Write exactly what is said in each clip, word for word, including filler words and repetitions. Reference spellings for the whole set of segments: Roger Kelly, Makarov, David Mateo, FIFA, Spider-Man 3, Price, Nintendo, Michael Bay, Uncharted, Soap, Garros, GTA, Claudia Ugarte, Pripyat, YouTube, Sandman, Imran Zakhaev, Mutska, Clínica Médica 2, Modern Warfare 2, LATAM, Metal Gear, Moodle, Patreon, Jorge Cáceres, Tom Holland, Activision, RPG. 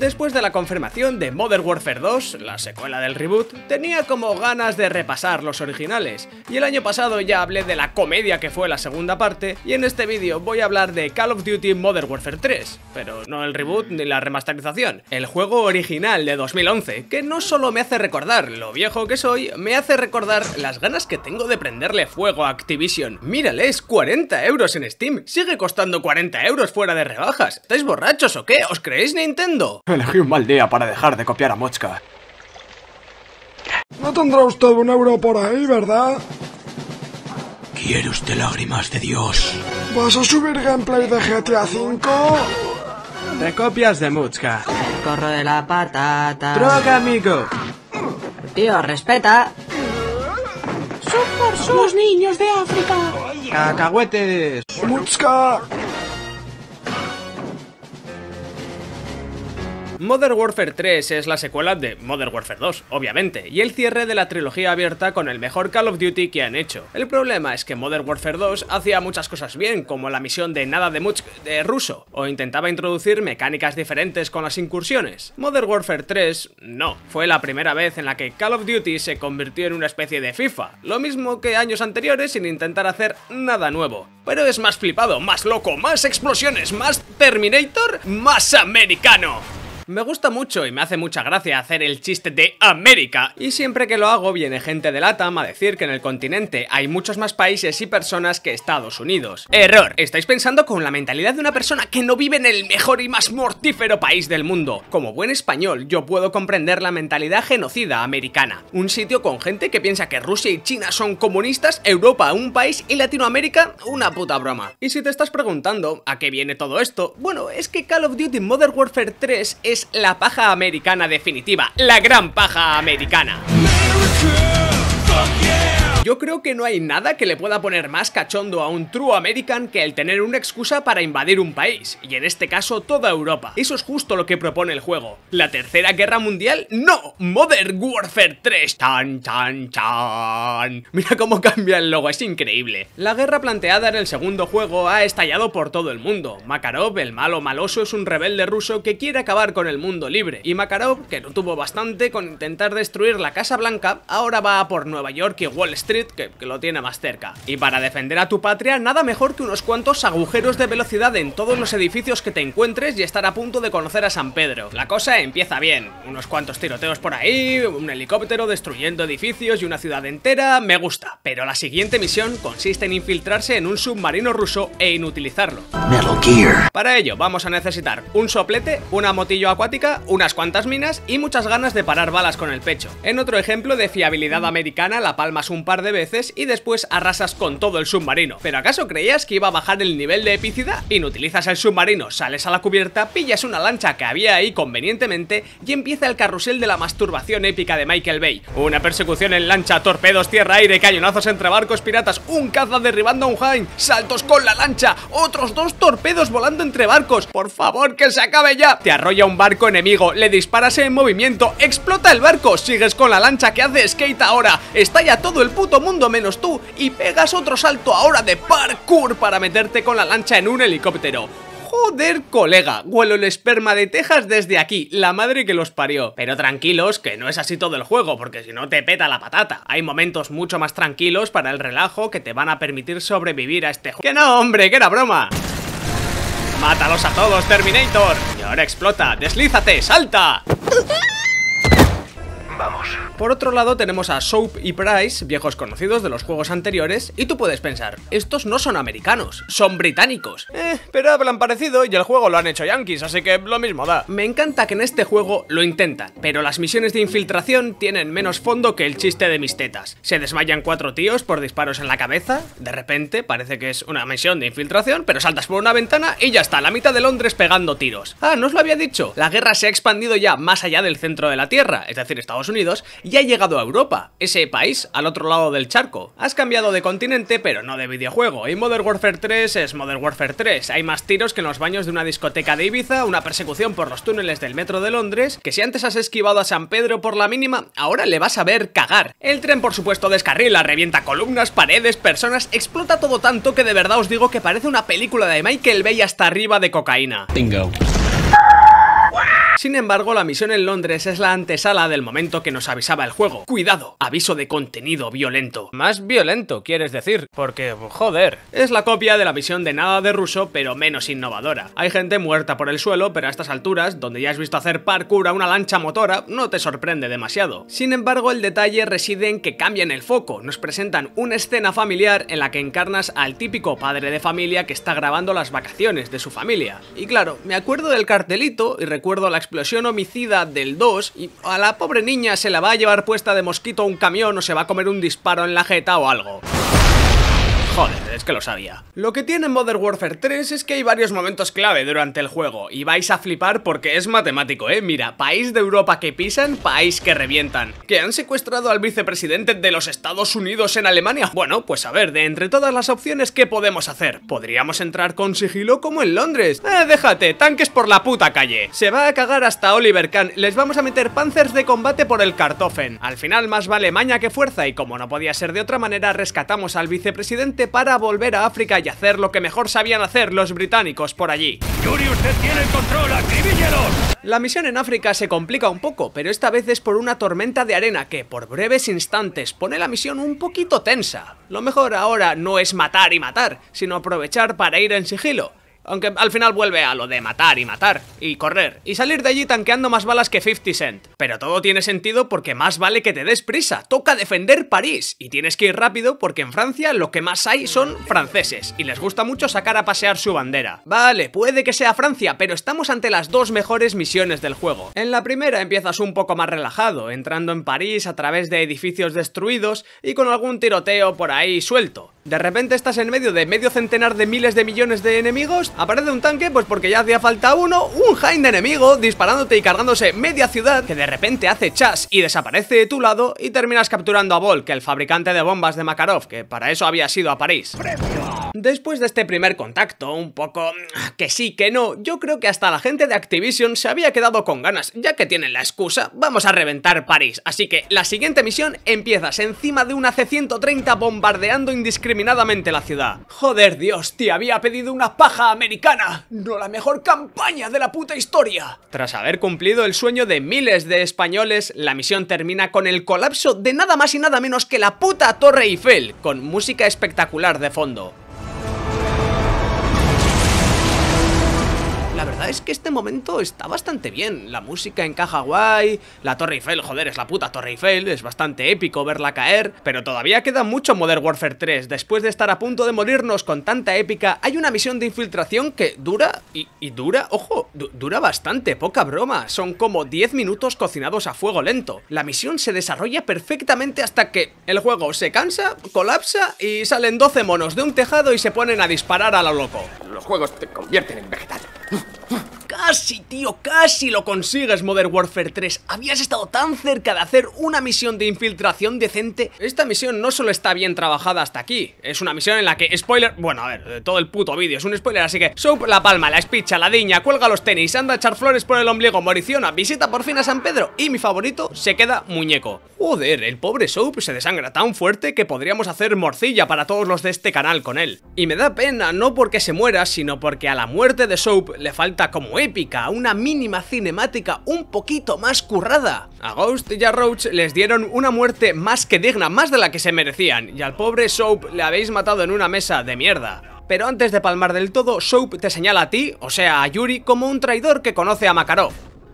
Después de la confirmación de Modern Warfare dos, la secuela del reboot, tenía como ganas de repasar los originales, y el año pasado ya hablé de la comedia que fue la segunda parte, y en este vídeo voy a hablar de Call of Duty Modern Warfare tres, pero no el reboot ni la remasterización, el juego original de dos mil once, que no solo me hace recordar lo viejo que soy, me hace recordar las ganas que tengo de prenderle fuego a Activision. Mírales, cuarenta euros en Steam, sigue costando cuarenta euros fuera de rebajas, ¿estáis borrachos o qué? ¿Os creéis Nintendo? Elegí un mal día para dejar de copiar a Mutska. No tendrá usted un euro por ahí, ¿verdad? ¿Quiere usted lágrimas de Dios? ¿Vas a subir gameplay de G T A cinco? Te copias de Mutska. El corro de la patata. Troca, amigo. Tío, respeta. Son por sus los niños de África. Cacahuetes. Mutska. Modern Warfare tres es la secuela de Modern Warfare dos, obviamente, y el cierre de la trilogía abierta con el mejor Call of Duty que han hecho. El problema es que Modern Warfare dos hacía muchas cosas bien, como la misión de nada de Mutsk de ruso, o intentaba introducir mecánicas diferentes con las incursiones. Modern Warfare tres no, fue la primera vez en la que Call of Duty se convirtió en una especie de FIFA, lo mismo que años anteriores sin intentar hacer nada nuevo. Pero es más flipado, más loco, más explosiones, más Terminator, más americano. Me gusta mucho y me hace mucha gracia hacer el chiste de América, y siempre que lo hago viene gente de LATAM a decir que en el continente hay muchos más países y personas que Estados Unidos. Error, estáis pensando con la mentalidad de una persona que no vive en el mejor y más mortífero país del mundo. Como buen español yo puedo comprender la mentalidad genocida americana, un sitio con gente que piensa que Rusia y China son comunistas, Europa un país y Latinoamérica una puta broma. Y si te estás preguntando ¿a qué viene todo esto? Bueno, es que Call of Duty Modern Warfare tres es la paja americana definitiva, la gran paja americana. Yo creo que no hay nada que le pueda poner más cachondo a un true American que el tener una excusa para invadir un país, y en este caso toda Europa. Eso es justo lo que propone el juego. ¿La Tercera Guerra Mundial? ¡No! Modern Warfare tres. ¡Tan, tan, tan! Mira cómo cambia el logo, es increíble. La guerra planteada en el segundo juego ha estallado por todo el mundo. Makarov, el malo maloso, es un rebelde ruso que quiere acabar con el mundo libre, y Makarov, que no tuvo bastante con intentar destruir la Casa Blanca, ahora va a por Nueva York y Wall Street, Que, que lo tiene más cerca. Y para defender a tu patria, nada mejor que unos cuantos agujeros de velocidad en todos los edificios que te encuentres y estar a punto de conocer a San Pedro. La cosa empieza bien, unos cuantos tiroteos por ahí, un helicóptero destruyendo edificios y una ciudad entera, me gusta. Pero la siguiente misión consiste en infiltrarse en un submarino ruso e inutilizarlo. Metal Gear. Para ello vamos a necesitar un soplete, una motillo acuática, unas cuantas minas y muchas ganas de parar balas con el pecho. En otro ejemplo de fiabilidad americana, la palmas un par de veces y después arrasas con todo el submarino. ¿Pero acaso creías que iba a bajar el nivel de epicidad? Inutilizas el submarino, sales a la cubierta, pillas una lancha que había ahí convenientemente y empieza el carrusel de la masturbación épica de Michael Bay. Una persecución en lancha, torpedos, tierra-aire, cañonazos entre barcos piratas, un caza derribando a un Jain, saltos con la lancha, otros dos torpedos volando entre barcos. ¡Por favor, que se acabe ya! Te arrolla un barco enemigo, le disparas en movimiento, explota el barco, sigues con la lancha que hace skate ahora, estalla todo el puto mundo menos tú y pegas otro salto ahora de parkour para meterte con la lancha en un helicóptero. Joder, colega, huelo el esperma de Texas desde aquí, la madre que los parió. Pero tranquilos, que no es así todo el juego, porque si no te peta la patata. Hay momentos mucho más tranquilos para el relajo que te van a permitir sobrevivir a este juego. ¡Que no, hombre, que era broma! ¡Mátalos a todos, Terminator! Y ahora explota, deslízate, salta. Vamos. Por otro lado tenemos a Soap y Price, viejos conocidos de los juegos anteriores, y tú puedes pensar, estos no son americanos, son británicos. Eh, pero hablan parecido y el juego lo han hecho yankees, así que lo mismo da. Me encanta que en este juego lo intentan, pero las misiones de infiltración tienen menos fondo que el chiste de mis tetas. Se desmayan cuatro tíos por disparos en la cabeza, de repente parece que es una misión de infiltración, pero saltas por una ventana y ya está, la mitad de Londres pegando tiros. Ah, ¿no os lo había dicho? La guerra se ha expandido ya más allá del centro de la Tierra, es decir, Estados Unidos Unidos y ha llegado a Europa, ese país al otro lado del charco. Has cambiado de continente pero no de videojuego, y Modern Warfare tres es Modern Warfare tres. Hay más tiros que en los baños de una discoteca de Ibiza, una persecución por los túneles del metro de Londres, que si antes has esquivado a San Pedro por la mínima, ahora le vas a ver cagar. El tren por supuesto descarrila, revienta columnas, paredes, personas, explota todo tanto que de verdad os digo que parece una película de Michael Bay hasta arriba de cocaína. Bingo. Sin embargo, la misión en Londres es la antesala del momento que nos avisaba el juego. Cuidado, aviso de contenido violento. Más violento, quieres decir, porque, joder. Es la copia de la misión de Nada de Ruso, pero menos innovadora. Hay gente muerta por el suelo, pero a estas alturas, donde ya has visto hacer parkour a una lancha motora, no te sorprende demasiado. Sin embargo, el detalle reside en que cambian el foco. Nos presentan una escena familiar en la que encarnas al típico padre de familia que está grabando las vacaciones de su familia. Y claro, me acuerdo del cartelito y recuerdo la explosión homicida del dos y a la pobre niña se la va a llevar puesta de mosquito un camión o se va a comer un disparo en la jeta o algo. Joder, es que lo sabía. Lo que tiene Modern Warfare tres es que hay varios momentos clave durante el juego y vais a flipar porque es matemático, ¿eh? Mira, país de Europa que pisan, país que revientan. ¿Que han secuestrado al vicepresidente de los Estados Unidos en Alemania? Bueno, pues a ver, de entre todas las opciones, ¿qué podemos hacer? ¿Podríamos entrar con sigilo como en Londres? Eh, déjate, tanques por la puta calle. Se va a cagar hasta Oliver Kahn, les vamos a meter panzers de combate por el Kartoffen. Al final más vale maña que fuerza y como no podía ser de otra manera, rescatamos al vicepresidente para volver a África y hacer lo que mejor sabían hacer los británicos por allí. Yuri, usted tiene el control, acribíllelos. La misión en África se complica un poco, pero esta vez es por una tormenta de arena que, por breves instantes, pone la misión un poquito tensa. Lo mejor ahora no es matar y matar, sino aprovechar para ir en sigilo. Aunque al final vuelve a lo de matar y matar, y correr, y salir de allí tanqueando más balas que cincuenta cent. Pero todo tiene sentido porque más vale que te des prisa, toca defender París, y tienes que ir rápido porque en Francia lo que más hay son franceses, y les gusta mucho sacar a pasear su bandera. Vale, puede que sea Francia, pero estamos ante las dos mejores misiones del juego. En la primera empiezas un poco más relajado, entrando en París a través de edificios destruidos y con algún tiroteo por ahí suelto. De repente estás en medio de medio centenar de miles de millones de enemigos, aparece un tanque, pues porque ya hacía falta uno, un Hind enemigo disparándote y cargándose media ciudad, que de repente hace chas y desaparece de tu lado y terminas capturando a Volk, el fabricante de bombas de Makarov, que para eso había ido a París. Después de este primer contacto, un poco que sí, que no, yo creo que hasta la gente de Activision se había quedado con ganas, ya que tienen la excusa, vamos a reventar París. Así que la siguiente misión empiezas encima de una C ciento treinta bombardeando indiscriminadamente la ciudad. Joder, Dios, te había pedido una paja americana, no la mejor campaña de la puta historia. Tras haber cumplido el sueño de miles de españoles, la misión termina con el colapso de nada más y nada menos que la puta Torre Eiffel, con música espectacular de fondo. La verdad es que este momento está bastante bien, la música encaja guay, la Torre Eiffel, joder, es la puta Torre Eiffel, es bastante épico verla caer, pero todavía queda mucho Modern Warfare tres, después de estar a punto de morirnos con tanta épica, hay una misión de infiltración que dura, y, y dura, ojo, du- dura bastante, poca broma, son como diez minutos cocinados a fuego lento, la misión se desarrolla perfectamente hasta que el juego se cansa, colapsa y salen doce monos de un tejado y se ponen a disparar a lo loco. Los juegos te convierten en vegetal. Casi, tío, casi lo consigues, Modern Warfare tres. Habías estado tan cerca de hacer una misión de infiltración decente. Esta misión no solo está bien trabajada hasta aquí, es una misión en la que, spoiler, bueno, a ver, todo el puto vídeo es un spoiler, así que Soap la palma, la espicha, la diña, cuelga los tenis, anda a echar flores por el ombligo, moriciona, visita por fin a San Pedro y mi favorito se queda muñeco. Joder, el pobre Soap se desangra tan fuerte que podríamos hacer morcilla para todos los de este canal con él. Y me da pena, no porque se muera, sino porque a la muerte de Soap le falta como épica, una mínima cinemática un poquito más currada. A Ghost y a Roach les dieron una muerte más que digna, más de la que se merecían, y al pobre Soap le habéis matado en una mesa de mierda. Pero antes de palmar del todo, Soap te señala a ti, o sea a Yuri, como un traidor que conoce a Makarov.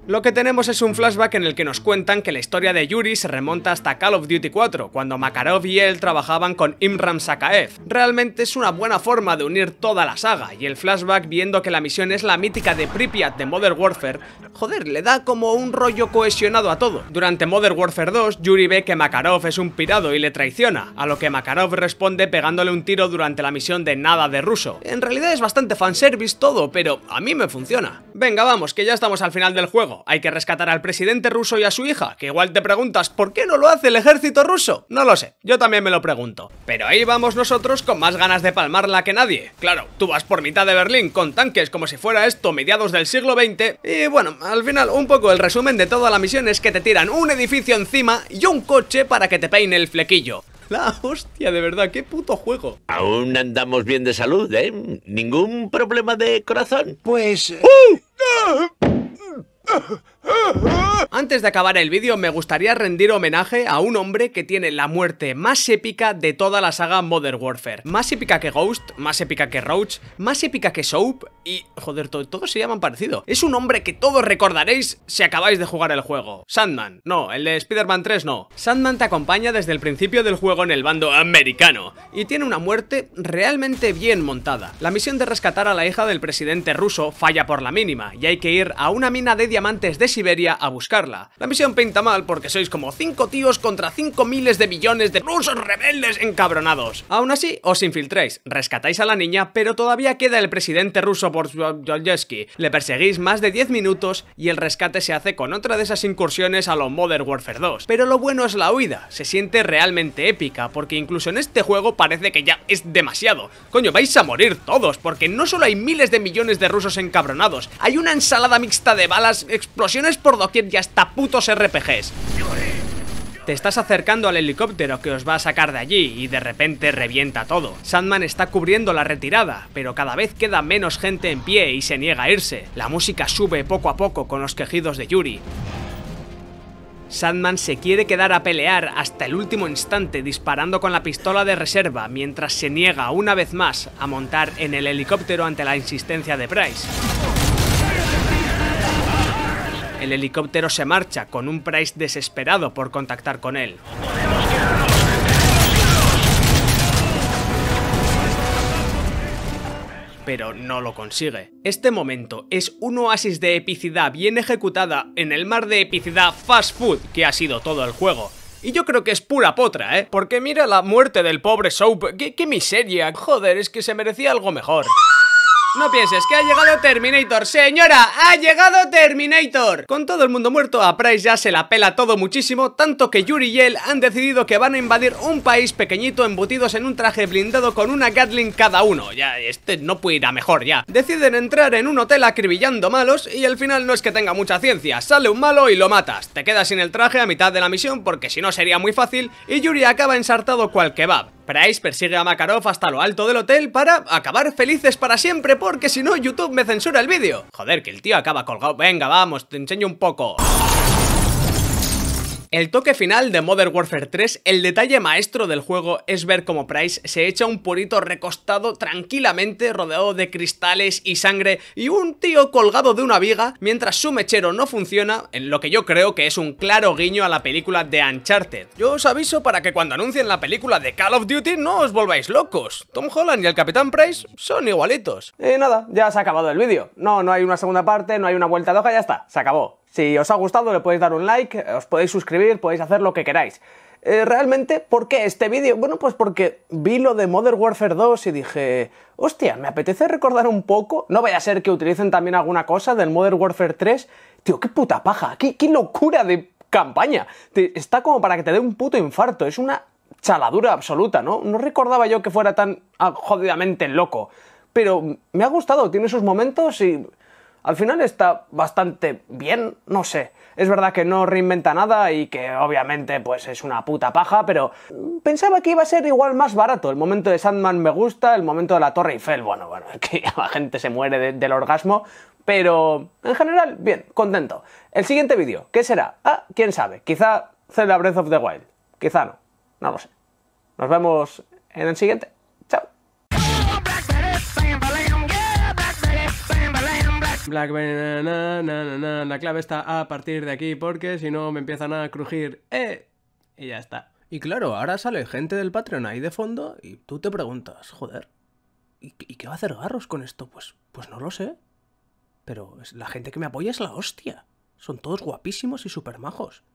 Lo que tenemos es un flashback en el que nos cuentan que la historia de Yuri se remonta hasta Call of Duty cuatro, cuando Makarov y él trabajaban con Imran Zakhaev. Realmente es una buena forma de unir toda la saga, y el flashback viendo que la misión es la mítica de Pripyat de Modern Warfare, joder, le da como un rollo cohesionado a todo. Durante Modern Warfare dos, Yuri ve que Makarov es un pirado y le traiciona, a lo que Makarov responde pegándole un tiro durante la misión de Nada de Ruso. En realidad es bastante fanservice todo, pero a mí me funciona. Venga, vamos, que ya estamos al final del juego. Hay que rescatar al presidente ruso y a su hija, que igual te preguntas ¿por qué no lo hace el ejército ruso? No lo sé, yo también me lo pregunto. Pero ahí vamos nosotros con más ganas de palmarla que nadie. Claro, tú vas por mitad de Berlín con tanques como si fuera esto mediados del siglo veinte y bueno, al final un poco el resumen de toda la misión es que te tiran un edificio encima y un coche para que te peine el flequillo. La hostia, de verdad, qué puto juego. Aún andamos bien de salud, ¿eh? ¿Ningún problema de corazón? Pues... ¡Uh! Antes de acabar el vídeo me gustaría rendir homenaje a un hombre que tiene la muerte más épica de toda la saga Modern Warfare. Más épica que Ghost, más épica que Roach, más épica que Soap y... joder, to- todos se llaman parecido. Es un hombre que todos recordaréis si acabáis de jugar el juego. Sandman. No, el de Spider-Man tres no. Sandman te acompaña desde el principio del juego en el bando americano y tiene una muerte realmente bien montada. La misión de rescatar a la hija del presidente ruso falla por la mínima y hay que ir a una mina de diamantes de Siberia a buscarla. La misión pinta mal porque sois como cinco tíos contra cinco miles de millones de rusos rebeldes encabronados. Aún así, os infiltráis, rescatáis a la niña, pero todavía queda el presidente ruso por Yolyeski. Le perseguís más de diez minutos y el rescate se hace con otra de esas incursiones a los Modern Warfare dos. Pero lo bueno es la huida, se siente realmente épica porque incluso en este juego parece que ya es demasiado. Coño, vais a morir todos porque no solo hay miles de millones de rusos encabronados, hay una ensalada mixta de balas, explosiones por doquier y hasta putos R P Gs. Te estás acercando al helicóptero que os va a sacar de allí y de repente revienta todo. Sandman está cubriendo la retirada, pero cada vez queda menos gente en pie y se niega a irse. La música sube poco a poco con los quejidos de Yuri. Sandman se quiere quedar a pelear hasta el último instante disparando con la pistola de reserva mientras se niega una vez más a montar en el helicóptero ante la insistencia de Price. El helicóptero se marcha con un Price desesperado por contactar con él. Pero no lo consigue. Este momento es un oasis de epicidad bien ejecutada en el mar de epicidad fast food que ha sido todo el juego. Y yo creo que es pura potra, ¿eh? Porque mira la muerte del pobre Soap. ¡Qué, qué miseria! Joder, es que se merecía algo mejor. No pienses que ha llegado Terminator, señora, ha llegado Terminator. Con todo el mundo muerto, a Price ya se la pela todo muchísimo, tanto que Yuri y él han decidido que van a invadir un país pequeñito embutidos en un traje blindado con una Gatling cada uno. Ya, este no puede ir a mejor ya. Deciden entrar en un hotel acribillando malos y al final no es que tenga mucha ciencia, sale un malo y lo matas. Te quedas sin el traje a mitad de la misión porque si no sería muy fácil y Yuri acaba ensartado cual kebab. Price persigue a Makarov hasta lo alto del hotel para acabar felices para siempre porque si no YouTube me censura el vídeo. Joder, que el tío acaba colgado. Venga, vamos, te enseño un poco. El toque final de Modern Warfare tres, el detalle maestro del juego es ver cómo Price se echa un purito recostado tranquilamente rodeado de cristales y sangre y un tío colgado de una viga mientras su mechero no funciona, en lo que yo creo que es un claro guiño a la película de Uncharted. Yo os aviso para que cuando anuncien la película de Call of Duty no os volváis locos. Tom Holland y el Capitán Price son igualitos. Y nada, ya se ha acabado el vídeo. No, no hay una segunda parte, no hay una vuelta de hoja, ya está, se acabó. Si os ha gustado le podéis dar un like, os podéis suscribir, podéis hacer lo que queráis. Eh, realmente, ¿por qué este vídeo? Bueno, pues porque vi lo de Modern Warfare dos y dije... hostia, me apetece recordar un poco, no vaya a ser que utilicen también alguna cosa del Modern Warfare tres. Tío, qué puta paja, qué, qué locura de campaña. Está como para que te dé un puto infarto, es una chaladura absoluta, ¿no? No recordaba yo que fuera tan jodidamente loco. Pero me ha gustado, tiene sus momentos y... al final está bastante bien, no sé. Es verdad que no reinventa nada y que obviamente pues es una puta paja, pero pensaba que iba a ser igual más barato. El momento de Sandman me gusta, el momento de la Torre Eiffel, bueno, bueno, que la gente se muere de, del orgasmo, pero en general, bien, contento. El siguiente vídeo, ¿qué será? Ah, quién sabe, quizá The Breath of the Wild, quizá no, no lo sé. Nos vemos en el siguiente. Black banana, na, na, na. La clave está a partir de aquí porque si no me empiezan a crujir, eh, y ya está. Y claro, ahora sale gente del Patreon ahí de fondo y tú te preguntas, joder, ¿y, y qué va a hacer Garros con esto? Pues, pues no lo sé, pero la gente que me apoya es la hostia, son todos guapísimos y súper majos.